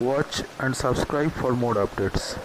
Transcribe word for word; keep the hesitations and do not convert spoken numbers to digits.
Watch and subscribe for more updates.